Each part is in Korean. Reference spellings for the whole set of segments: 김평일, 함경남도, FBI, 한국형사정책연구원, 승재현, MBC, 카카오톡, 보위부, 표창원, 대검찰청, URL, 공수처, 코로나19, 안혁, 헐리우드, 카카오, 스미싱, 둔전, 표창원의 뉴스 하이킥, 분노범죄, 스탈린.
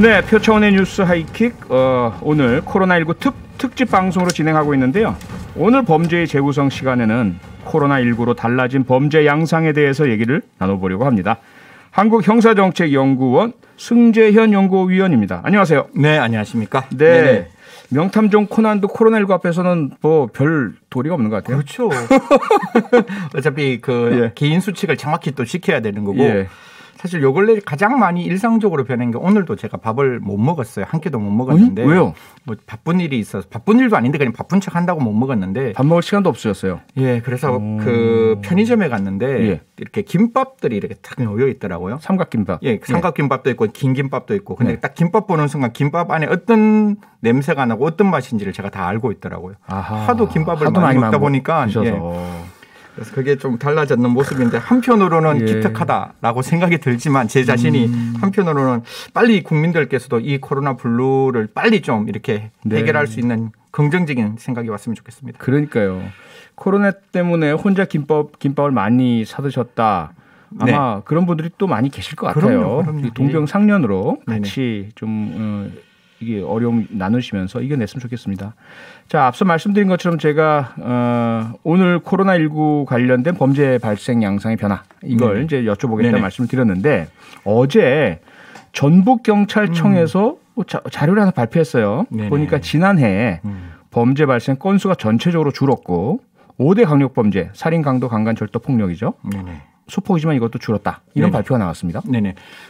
네, 표창원의 뉴스 하이킥 오늘 코로나19 특집 방송으로 진행하고 있는데요. 오늘 범죄의 재구성 시간에는 코로나19로 달라진 범죄 양상에 대해서 얘기를 나눠보려고 합니다. 한국형사정책연구원 승재현 연구위원입니다. 안녕하세요. 네, 안녕하십니까. 네. 네네. 명탐정 코난도 코로나19 앞에서는 뭐 별 도리가 없는 것 같아요. 그렇죠. 어차피 개인 수칙을 정확히 또 지켜야 되는 거고. 예. 사실 요 근래 가장 많이 일상적으로 변한 게 오늘도 제가 밥을 못 먹었어요. 한 끼도 못 먹었는데. 왜요? 뭐 바쁜 일이 있어서. 바쁜 일도 아닌데 그냥 바쁜 척 한다고 못 먹었는데. 밥 먹을 시간도 없으셨어요? 예. 그래서 그 편의점에 갔는데 예. 이렇게 김밥들이 이렇게 탁 놓여 있더라고요. 삼각김밥. 예. 삼각김밥도 있고 긴 김밥도 있고. 근데 네. 딱 김밥 보는 순간 김밥 안에 어떤 냄새가 나고 어떤 맛인지를 제가 다 알고 있더라고요. 아하. 하도 김밥을 많이 먹다 보니까. 그래서 그게 좀 달라졌는 모습인데 한편으로는 기특하다라고 생각이 들지만 제 자신이 한편으로는 빨리 국민들께서도 이 코로나 블루를 빨리 좀 이렇게 해결할 수 있는 긍정적인 생각이 왔으면 좋겠습니다. 그러니까요. 코로나 때문에 혼자 김밥을 많이 사드셨다. 아마 그런 분들이 또 많이 계실 것 같아요. 그럼요. 동병상련으로 같이 좀 이게 어려움 나누시면서 이겨냈으면 좋겠습니다. 자, 앞서 말씀드린 것처럼 제가 오늘 코로나19 관련된 범죄 발생 양상의 변화 이걸 이제 여쭤보겠다는 말씀을 드렸는데 어제 전북경찰청에서 자료를 하나 발표했어요. 보니까 지난해 범죄 발생 건수가 전체적으로 줄었고 5대 강력범죄, 살인, 강도, 강간, 절도, 폭력이죠. 소폭이지만 이것도 줄었다. 이런 발표가 나왔습니다.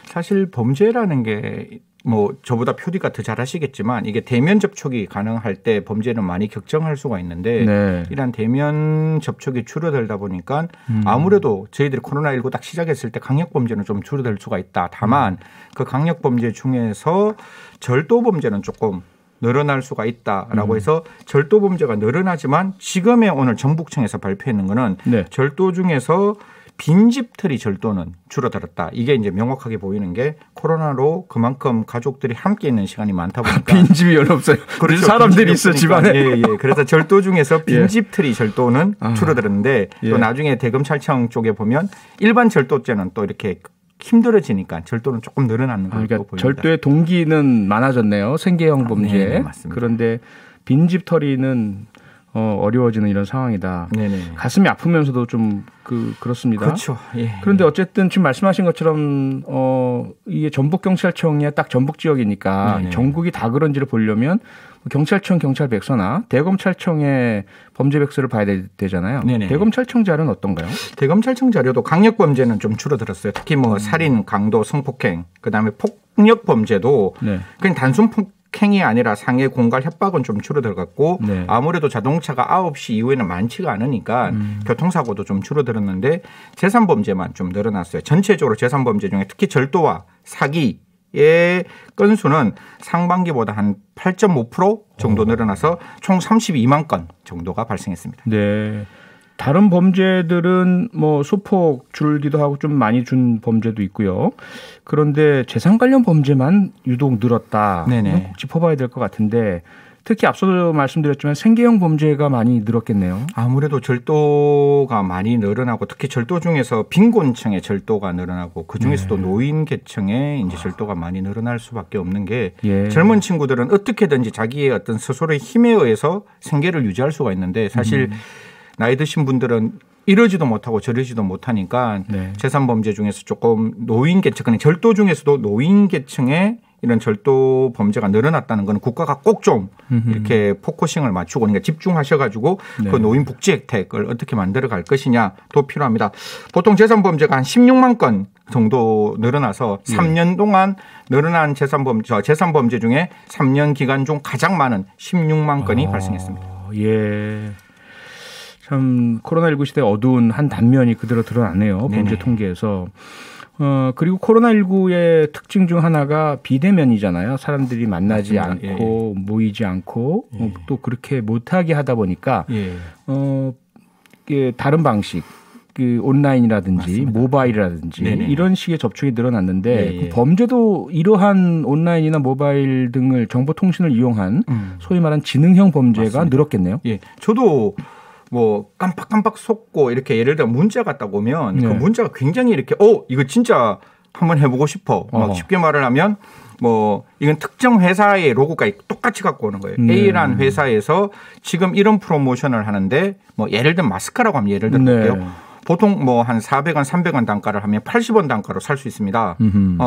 사실 범죄라는 게 뭐 저보다 표디가 더 잘하시겠지만 이게 대면 접촉이 가능할 때 범죄는 많이 격정할 수가 있는데 이런 대면 접촉이 줄어들다 보니까 아무래도 저희들이 코로나19 딱 시작했을 때 강력범죄는 좀 줄어들 수가 있다. 다만 그 강력범죄 중에서 절도범죄는 조금 늘어날 수가 있다라고 해서 절도범죄가 늘어나지만 지금의 오늘 전북청에서 발표했는 거는 절도 중에서 빈집털이 절도는 줄어들었다. 이게 이제 명확하게 보이는 게 코로나로 그만큼 가족들이 함께 있는 시간이 많다 보니까 빈집이 별로 없어요. 그렇죠. 사람들이 있어 집안에. 예. 그래서 절도 중에서 빈집털이 절도는 줄어들었는데 또 나중에 대검찰청 쪽에 보면 일반 절도죄는 또 이렇게 힘들어지니까 절도는 조금 늘어나는 걸로 보입니다. 절도의 동기는 많아졌네요. 생계형 범죄. 맞습니다. 그런데 빈집털이는 어려워지는 이런 상황이다. 가슴이 아프면서도 좀 그렇습니다. 그렇죠. 그런데 어쨌든 지금 말씀하신 것처럼 이게 전북경찰청이 딱 전북 지역이니까 전국이 다 그런지를 보려면 경찰청 경찰백서나 대검찰청의 범죄백서를 봐야 되잖아요. 대검찰청 자료는 어떤가요? 대검찰청 자료도 강력범죄는 좀 줄어들었어요. 특히 뭐 살인, 강도, 성폭행, 그다음에 폭력범죄도 그냥 단순 폭행이 아니라 상해, 공갈, 협박은 좀 줄어들었고 아무래도 자동차가 9시 이후에는 많지가 않으니까 교통사고도 좀 줄어들었는데 재산범죄만 좀 늘어났어요. 전체적으로 재산범죄 중에 특히 절도와 사기의 건수는 상반기보다 한 8.5% 정도 늘어나서 총 32만 건 정도가 발생했습니다. 네. 다른 범죄들은 뭐 소폭 줄기도 하고 좀 많이 준 범죄도 있고요. 그런데 재산 관련 범죄만 유독 늘었다. 꼭 짚어봐야 될 것 같은데 특히 앞서도 말씀드렸지만 생계형 범죄가 많이 늘었겠네요. 아무래도 절도가 많이 늘어나고 특히 절도 중에서 빈곤층의 절도가 늘어나고 그중에서도 노인계층의 이제 절도가 많이 늘어날 수밖에 없는 게 젊은 친구들은 어떻게든지 자기의 어떤 스스로의 힘에 의해서 생계를 유지할 수가 있는데 사실 나이 드신 분들은 이러지도 못하고 저러지도 못하니까 재산 범죄 중에서 조금 노인계층, 그냥 절도 중에서도 노인계층의 이런 절도 범죄가 늘어났다는 건 국가가 꼭 좀 이렇게 포커싱을 맞추고 그러니까 집중하셔가지고 그 노인 복지 혜택을 어떻게 만들어갈 것이냐도 필요합니다. 보통 재산 범죄가 한 16만 건 정도 늘어나서 3년 동안 늘어난 재산 범죄 중에 3년 기간 중 가장 많은 16만 건이 발생했습니다. 참 코로나19 시대의 어두운 한 단면이 그대로 드러나네요. 범죄 통계에서. 그리고 코로나19의 특징 중 하나가 비대면이잖아요. 사람들이 만나지 않고 모이지 않고 또 그렇게 못하게 하다 보니까 다른 방식, 온라인이라든지 모바일이라든지 이런 식의 접촉이 늘어났는데 그 범죄도 이러한 온라인이나 모바일 등을 정보통신을 이용한 소위 말한 지능형 범죄가 늘었겠네요. 저도 뭐 깜빡깜빡 속고 이렇게 예를 들어 문자가 딱 오면 그 문자가 굉장히 이렇게 이거 진짜 한번 해보고 싶어. 막 쉽게 말을 하면 뭐 이건 특정 회사의 로고까지 똑같이 갖고 오는 거예요. A라는 회사에서 지금 이런 프로모션을 하는데 뭐 예를 들면 마스카라고 하면 예를 들어볼게요. 네. 보통 뭐 한 400원, 300원 단가를 하면 80원 단가로 살 수 있습니다.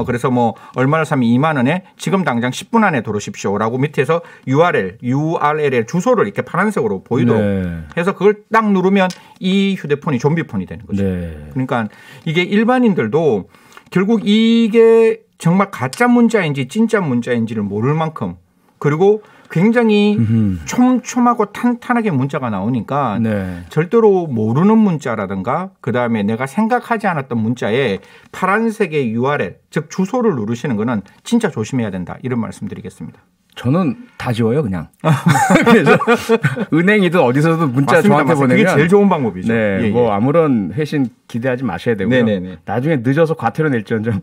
그래서 뭐 얼마를 사면 2만 원에 지금 당장 10분 안에 들어오십시오라고 밑에서 URL의 주소를 이렇게 파란색으로 보이도록 네. 해서 그걸 딱 누르면 이 휴대폰이 좀비폰이 되는 거죠. 네. 그러니까 이게 일반인들도 결국 이게 정말 가짜 문자인지 진짜 문자인지를 모를 만큼 그리고 굉장히 촘촘하고 탄탄하게 문자가 나오니까 네. 절대로 모르는 문자라든가 그다음에 내가 생각하지 않았던 문자에 파란색의 URL 즉 주소를 누르시는 거는 진짜 조심해야 된다 이런 말씀드리겠습니다. 저는 다 지워요 그냥. 그래서 은행이든 어디서든 문자 정확히 보내면 그게 제일 좋은 방법이죠. 네, 예, 예. 뭐 아무런 회신 기대하지 마셔야 되고요. 네네네. 나중에 늦어서 과태료 낼지언정.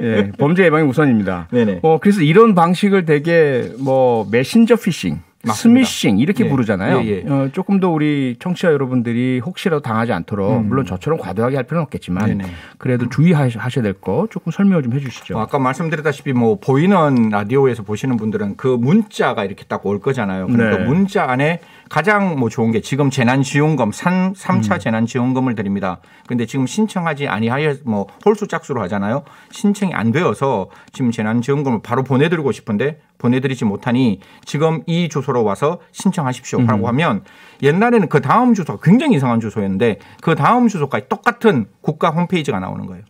예, 범죄 예방이 우선입니다. 네네. 그래서 이런 방식을 되게 뭐 메신저 피싱, 맞습니다. 스미싱 이렇게 예. 부르잖아요. 예, 예. 조금 더 우리 청취자 여러분들이 혹시라도 당하지 않도록 물론 저처럼 과도하게 할 필요는 없겠지만 네네. 그래도 주의하셔야 될 거 조금 설명을 좀 해 주시죠. 아까 말씀드렸다시피 뭐 보이는 라디오에서 보시는 분들은 그 문자가 이렇게 딱 올 거잖아요. 그러니까 네. 문자 안에 가장 뭐 좋은 게 지금 재난지원금 3차 재난지원금을 드립니다. 그런데 지금 신청하지 아니하여 뭐 홀수 짝수로 하잖아요. 신청이 안 되어서 지금 재난지원금을 바로 보내드리고 싶은데 보내드리지 못하니 지금 이 주소로 와서 신청하십시오라고 하면 옛날에는 그 다음 주소가 굉장히 이상한 주소였는데 그 다음 주소까지 똑같은 국가 홈페이지가 나오는 거예요.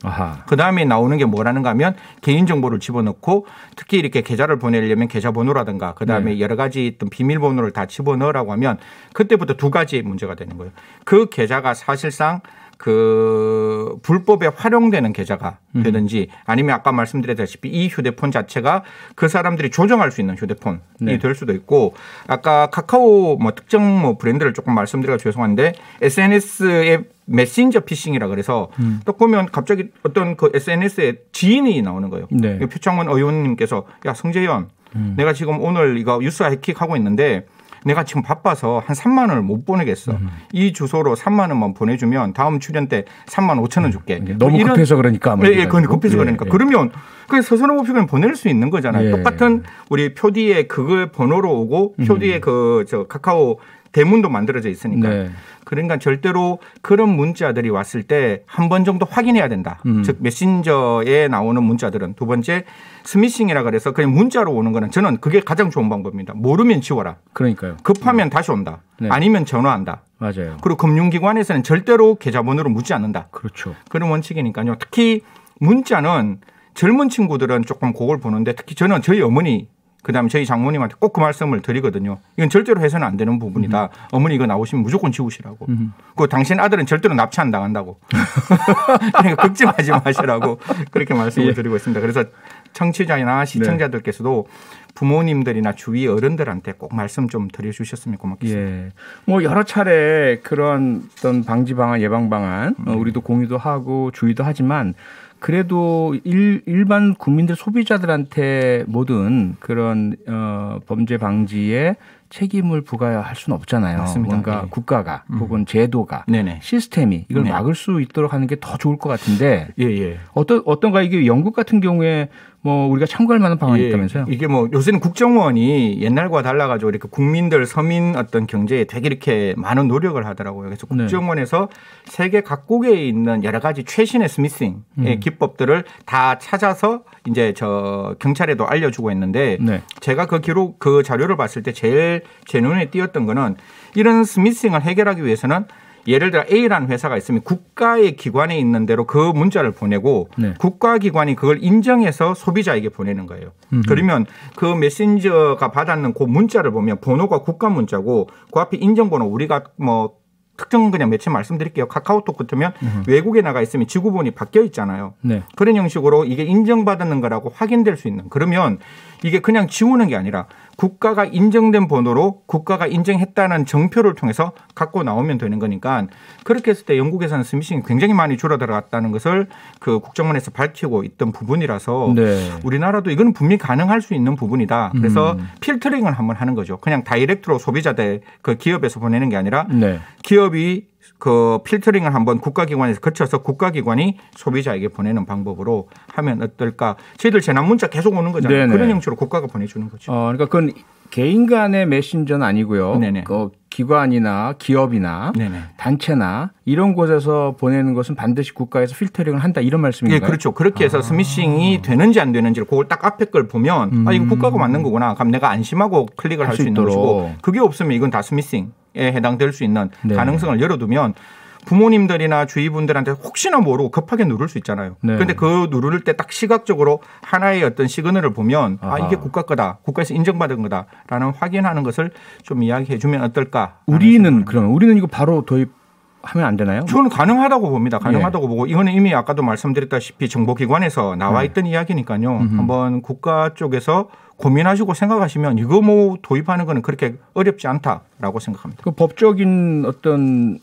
그 다음에 나오는 게 뭐라는가 하면 개인정보를 집어넣고 특히 이렇게 계좌를 보내려면 계좌번호라든가 그 다음에 네. 여러 가지 어떤 비밀번호를 다 집어넣으라고 하면 그때부터 두 가지 문제가 되는 거예요. 그 계좌가 사실상 그 불법에 활용되는 계좌가 되든지 아니면 아까 말씀드렸다시피 이 휴대폰 자체가 그 사람들이 조정할 수 있는 휴대폰이 네. 될 수도 있고 아까 카카오 뭐 특정 뭐 브랜드를 조금 말씀드려서 죄송한데 SNS에 메신저 피싱이라 그래서 딱 보면 갑자기 어떤 그 SNS에 지인이 나오는 거예요. 네. 표창원 의원님께서 야 승재현 내가 지금 오늘 이거 뉴스 하이킥 하고 있는데 내가 지금 바빠서 한 3만 원을 못 보내겠어. 이 주소로 3만 원만 보내주면 다음 출연 때 3만 5천 원 줄게. 너무 이런 급해서 그러니까. 네, 예, 급해서 그러니까. 예. 그러면 그 서슴없이 그냥 보낼 수 있는 거잖아요. 예. 똑같은 우리 표디에 그걸 번호로 오고 표디에 그저 카카오 대문도 만들어져 있으니까. 네. 그러니까 절대로 그런 문자들이 왔을 때 한 번 정도 확인해야 된다. 즉 메신저에 나오는 문자들은 두 번째 스미싱이라 그래서 그냥 문자로 오는 거는 저는 그게 가장 좋은 방법입니다. 모르면 지워라. 그러니까요. 급하면 다시 온다. 네. 아니면 전화한다. 맞아요. 그리고 금융기관에서는 절대로 계좌번호를 묻지 않는다. 그렇죠. 그런 원칙이니까요. 특히 문자는 젊은 친구들은 조금 그걸 보는데 특히 저는 저희 어머니 그다음에 저희 장모님한테 꼭 그 말씀을 드리거든요. 이건 절대로 해서는 안 되는 부분이다. 어머니 이거 나오시면 무조건 지우시라고. 그 당신 아들은 절대로 납치 안 당한다고. 그러니까 걱정하지 마시라고 그렇게 말씀을 예. 드리고 있습니다. 그래서 청취자나 시청자들께서도 네. 부모님들이나 주위 어른들한테 꼭 말씀 좀 드려주셨으면 고맙겠습니다. 예. 뭐 여러 차례 그런 어떤 방지 방안, 예방 방안 우리도 공유도 하고 주의도 하지만 그래도 일반 국민들 소비자들한테 모든 그런 범죄 방지에 책임을 부과할 수는 없잖아요. 맞습니다. 뭔가 네. 국가가 혹은 제도가 네네. 시스템이 이걸 네. 막을 수 있도록 하는 게 더 좋을 것 같은데 예, 예. 어떤가 이게 영국 같은 경우에 뭐 우리가 참고할 만한 방안이 예, 있다면서요? 이게 뭐 요새는 국정원이 옛날과 달라가지고 이렇게 국민들 서민 어떤 경제에 되게 이렇게 많은 노력을 하더라고요. 그래서 국정원에서 네. 세계 각국에 있는 여러 가지 최신의 스미싱의 기법들을 다 찾아서 이제 저 경찰에도 알려주고 있는데 네. 제가 그 자료를 봤을 때 제일 제 눈에 띄었던 거는 이런 스미싱을 해결하기 위해서는 예를 들어 A라는 회사가 있으면 국가의 기관에 있는 대로 그 문자를 보내고 네. 국가기관이 그걸 인정해서 소비자에게 보내는 거예요. 그러면 그 메신저가 받았는 그 문자를 보면 번호가 국가 문자고 그 앞에 인증번호 우리가 뭐 특정 그냥 매체 말씀드릴게요. 카카오톡 같으면 외국에 나가 있으면 지구본이 바뀌어 있잖아요. 네. 그런 형식으로 이게 인정받는 거라고 확인될 수 있는. 그러면 이게 그냥 지우는 게 아니라 국가가 인정된 번호로 국가가 인정했다는 정표를 통해서 갖고 나오면 되는 거니까 그렇게 했을 때 영국에서는 스미싱이 굉장히 많이 줄어들어갔다는 것을 그 국정원에서 밝히고 있던 부분이라서 네. 우리나라도 이건 분명히 가능할 수 있는 부분이다. 그래서 필터링을 한번 하는 거죠. 그냥 다이렉트로 소비자들 그 기업에서 보내는 게 아니라 네. 기업 이 그 필터링을 한번 국가기관에서 거쳐서 국가기관이 소비자에게 보내는 방법으로 하면 어떨까. 저희들 재난문자 계속 오는 거잖아요. 네네. 그런 형식으로 국가가 보내주는 거죠. 그러니까 그건 개인 간의 메신저는 아니고요. 기관이나 기업이나 네네. 단체나 이런 곳에서 보내는 것은 반드시 국가에서 필터링을 한다 이런 말씀인가요? 네, 그렇죠. 그렇게 해서 스미싱이 되는지 안 되는지를 그걸 딱 앞에 걸 보면 아, 이거 국가가 맞는 거구나. 그럼 내가 안심하고 클릭을 할 수 있는 것이고, 그게 없으면 이건 다 스미싱 에 해당될 수 있는 네. 가능성을 열어두면 부모님들이나 주위 분들한테 혹시나 모르고 급하게 누를 수 있잖아요. 그런데 네. 그 누를 때 딱 시각적으로 하나의 어떤 시그널을 보면 아하. 아 이게 국가 거다, 국가에서 인정받은 거다라는 확인하는 것을 좀 이야기해 주면 어떨까. 우리는 그러면 우리는 이거 바로 도입하면 안 되나요? 저는 가능하다고 봅니다. 가능하다고 예. 보고 이거는 이미 아까도 말씀드렸다시피 정보기관에서 나와 있던 네. 이야기니까요. 한번 국가 쪽에서 고민하시고 생각하시면 이거 뭐 도입하는 거는 그렇게 어렵지 않다라고 생각합니다. 그 법적인 어떤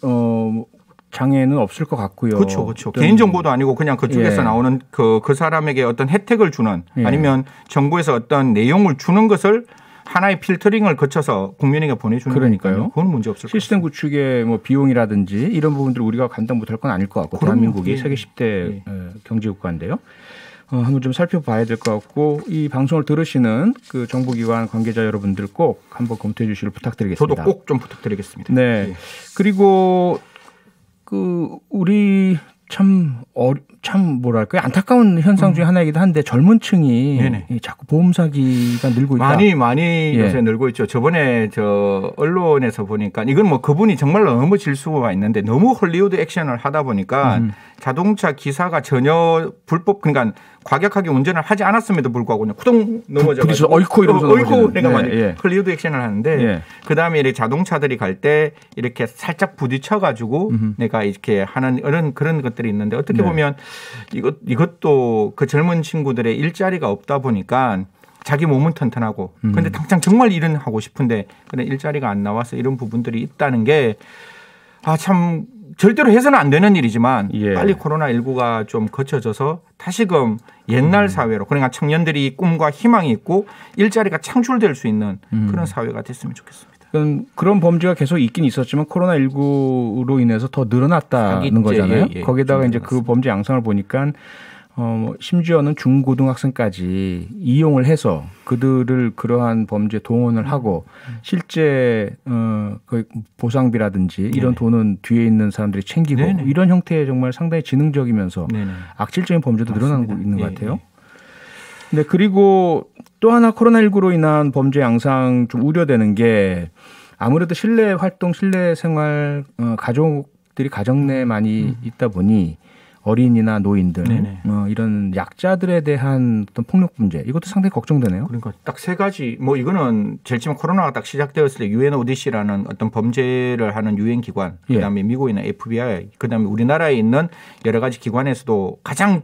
장애는 없을 것 같고요. 그렇죠, 그렇죠. 개인정보도 아니고 그냥 그쪽에서 예. 나오는 그 사람에게 어떤 혜택을 주는 예. 아니면 정부에서 어떤 내용을 주는 것을 하나의 필터링을 거쳐서 국민에게 보내주는 거니까요. 그건 문제 없을 것 같습니다. 시스템 구축의 뭐 비용이라든지 이런 부분들을 우리가 감당 못할 건 아닐 것 같고, 대한민국이 예. 세계 10대 예. 경제국가인데요. 한번 좀 살펴봐야 될 것 같고, 이 방송을 들으시는 그 정부기관 관계자 여러분들 꼭 한번 검토해 주시길 부탁드리겠습니다. 저도 꼭 좀 부탁드리겠습니다. 네. 예. 그리고 그 우리 참 뭐랄까요, 안타까운 현상 중에 하나이기도 한데 젊은 층이 네네. 자꾸 보험 사기가 늘고 있다. 많이 예. 요새 늘고 있죠. 저번에 저 언론에서 보니까 이건 뭐 그분이 정말 너무 질수가 있는데 너무 헐리우드 액션을 하다 보니까 자동차 기사가 전혀 불법, 그러니까 과격하게 운전을 하지 않았음에도 불구하고 그냥 쿠동 넘어져서 어이코 이러면서 어이코 내가 많이 헐리우드 액션을 하는데 예. 그다음에 이렇게 자동차들이 갈 때 이렇게 살짝 부딪혀가지고 내가 이렇게 하는 그런 것들이 있는데 어떻게 네. 보면 이것도 그 젊은 친구들의 일자리가 없다 보니까 자기 몸은 튼튼하고 근데 당장 정말 일은 하고 싶은데 그런 일자리가 안 나와서 이런 부분들이 있다는 게 아 참 절대로 해서는 안 되는 일이지만 예. 빨리 코로나19가 좀 거쳐져서 다시금 옛날 사회로, 그러니까 청년들이 꿈과 희망이 있고 일자리가 창출될 수 있는 그런 사회가 됐으면 좋겠습니다. 그런 범죄가 계속 있긴 있었지만 코로나19로 인해서 더 늘어났다는 사기죄, 거잖아요. 예, 예. 거기다가 이제 그 범죄 양상을 보니까 심지어는 중고등학생까지 이용을 해서 그들을 그러한 범죄에 동원을 하고 실제 그 보상비라든지 네네. 이런 돈은 뒤에 있는 사람들이 챙기고 네네. 이런 형태의 정말 상당히 지능적이면서 네네. 악질적인 범죄도 맞습니다. 늘어나고 있는 예, 것 같아요. 예. 네, 그리고 또 하나 코로나19로 인한 범죄 양상 좀 우려되는 게 아무래도 실내 활동, 실내 생활, 가족들이 가정 내에 많이 있다 보니 어린이나 노인들 이런 약자들에 대한 어떤 폭력 문제, 이것도 상당히 걱정되네요. 그러니까 딱 세 가지, 뭐 이거는 제일 처음 코로나가 딱 시작되었을 때 유엔 오디시라는 어떤 범죄를 하는 유엔 기관, 그다음에 예. 미국이나 FBI, 그다음에 우리나라에 있는 여러 가지 기관에서도 가장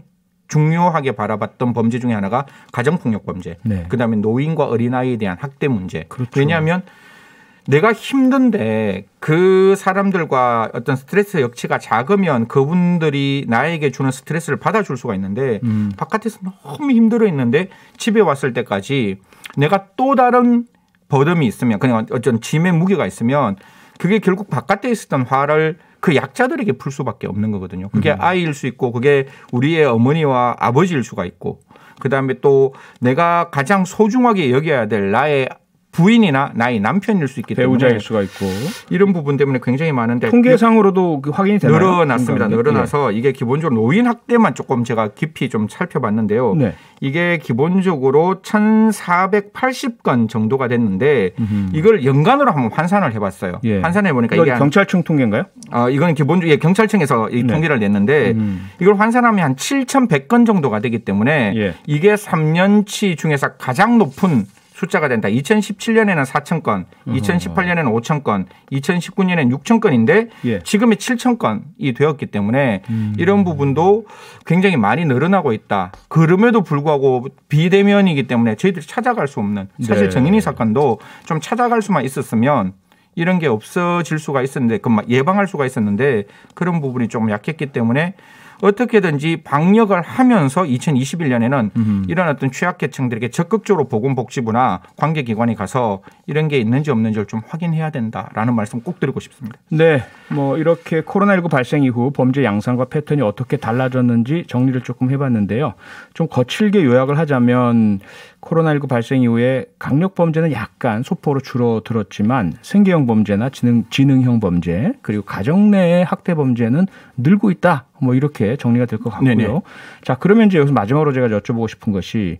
중요하게 바라봤던 범죄 중에 하나가 가정폭력 범죄. 네. 그다음에 노인과 어린아이에 대한 학대 문제. 그렇죠. 왜냐하면 내가 힘든데 그 사람들과 어떤 스트레스 역치가 작으면 그분들이 나에게 주는 스트레스를 받아줄 수가 있는데 바깥에서 너무 힘들어 있는데 집에 왔을 때까지 내가 또 다른 버덤이 있으면, 그냥 어떤 짐의 무게가 있으면 그게 결국 바깥에 있었던 화를 그 약자들에게 풀 수밖에 없는 거거든요. 그게 아이일 수 있고, 그게 우리의 어머니와 아버지일 수가 있고, 그다음에 또 내가 가장 소중하게 여겨야 될 나의 부인이나 나의 남편일 수 있기 때문에 배우자일 수가 있고, 이런 부분 때문에 굉장히 많은데 통계상으로도 확인이 되나요? 늘어났습니다. 늘어나서 이게 기본적으로 노인 학대만 조금 제가 깊이 좀 살펴봤는데요. 네. 이게 기본적으로 1,480건 정도가 됐는데 이걸 연간으로 한번 환산을 해봤어요. 예. 환산해 보니까 이게 경찰청 통계인가요? 이건 기본적으로 경찰청에서 이 통계를 냈는데 이걸 환산하면 한 7,100건 정도가 되기 때문에 예. 이게 3년치 중에서 가장 높은 숫자가 된다. 2017년에는 4,000건, 2018년에는 5,000건, 2019년에는 6,000건인데 예. 지금의 7,000건이 되었기 때문에 이런 부분도 굉장히 많이 늘어나고 있다. 그럼에도 불구하고 비대면이기 때문에 저희들이 찾아갈 수 없는, 사실 네. 정인이 사건도 좀 찾아갈 수만 있었으면 이런 게 없어질 수가 있었는데, 예방할 수가 있었는데 그런 부분이 좀 약했기 때문에 어떻게든지 방역을 하면서 2021년에는 이런 어떤 취약계층들에게 적극적으로 보건복지부나 관계기관에 가서 이런 게 있는지 없는지를 좀 확인해야 된다라는 말씀 꼭 드리고 싶습니다. 네, 뭐 이렇게 코로나19 발생 이후 범죄 양상과 패턴이 어떻게 달라졌는지 정리를 조금 해봤는데요. 좀 거칠게 요약을 하자면 코로나19 발생 이후에 강력 범죄는 약간 소폭으로 줄어들었지만 생계형 범죄나 지능형 범죄 그리고 가정 내의 학대 범죄는 늘고 있다. 뭐 이렇게 정리가 될 것 같고요. 네네. 자, 그러면 이제 여기서 마지막으로 제가 여쭤보고 싶은 것이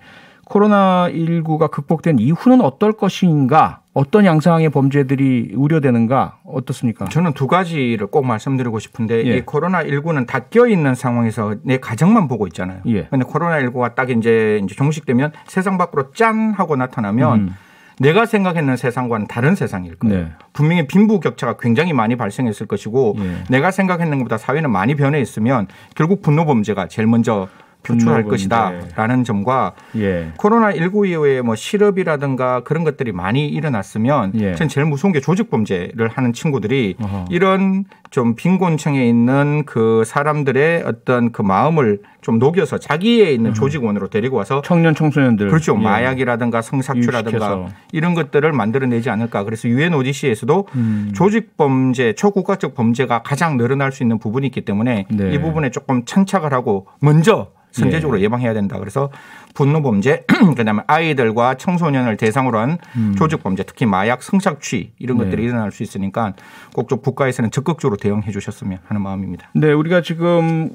코로나19가 극복된 이후는 어떨 것인가? 어떤 양상의 범죄들이 우려되는가? 어떻습니까? 저는 두 가지를 꼭 말씀드리고 싶은데 예. 이 코로나19는 닫혀 있는 상황에서 내 가정만 보고 있잖아요. 그런데 예. 코로나19가 딱 이제 종식되면 세상 밖으로 짠 하고 나타나면 내가 생각했는 세상과는 다른 세상일 거예요. 네. 분명히 빈부격차가 굉장히 많이 발생했을 것이고 예. 내가 생각했는 것보다 사회는 많이 변해 있으면 결국 분노범죄가 제일 먼저 표출할 것이다라는 점과 예. 코로나19 이후에 뭐 실업이라든가 그런 것들이 많이 일어났으면 예. 전 제일 무서운 게 조직범죄를 하는 친구들이 어허. 이런 좀 빈곤층에 있는 그 사람들의 어떤 그 마음을 좀 녹여서 자기에 있는 조직원으로 데리고 와서 청년 청소년들 그렇죠. 예. 마약이라든가 성착취라든가 유식해서. 이런 것들을 만들어내지 않을까. 그래서 유엔 오디시에서도 조직범죄 초국가적 범죄가 가장 늘어날 수 있는 부분이 있기 때문에 네. 이 부분에 조금 천착을 하고 먼저 선제적으로 예. 예방해야 된다. 그래서 분노범죄 그다음에 아이들과 청소년을 대상으로 한 조직범죄 특히 마약 성착취 이런 네. 것들이 일어날 수 있으니까 꼭 좀 국가에서는 적극적으로 대응해 주셨으면 하는 마음입니다. 네, 우리가 지금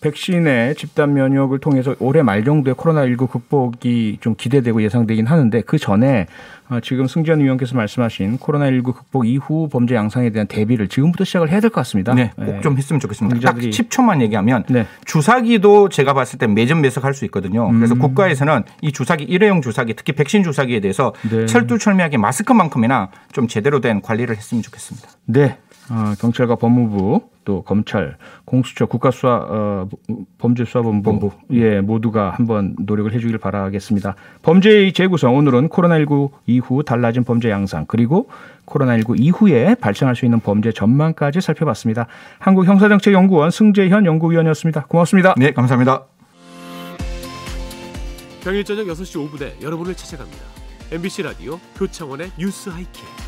백신의 집단 면역을 통해서 올해 말 정도에 코로나19 극복이 좀 기대되고 예상되긴 하는데 그 전에 지금 승재현 위원께서 말씀하신 코로나19 극복 이후 범죄 양상에 대한 대비를 지금부터 시작을 해야 될 것 같습니다. 네, 꼭 좀 했으면 좋겠습니다. 의자들이... 딱 10초만 얘기하면 네. 주사기도 제가 봤을 때 매점매석할 수 있거든요. 그래서 국가에서는 이 주사기 일회용 주사기 특히 백신 주사기에 대해서 네. 철두철미하게 마스크만큼이나 좀 제대로 된 관리를 했으면 좋겠습니다. 네, 경찰과 법무부 또 검찰, 공수처, 국가수사 범죄수사본부 예, 모두가 한번 노력을 해주길 바라겠습니다. 범죄의 재구성 오늘은 코로나19 이후 달라진 범죄 양상 그리고 코로나19 이후에 발생할 수 있는 범죄 전망까지 살펴봤습니다. 한국형사정책연구원 승재현 연구위원이었습니다. 고맙습니다. 네, 감사합니다. 평일 저녁 6시 5분에 여러분을 찾아갑니다. MBC 라디오 표창원의 뉴스 하이킥.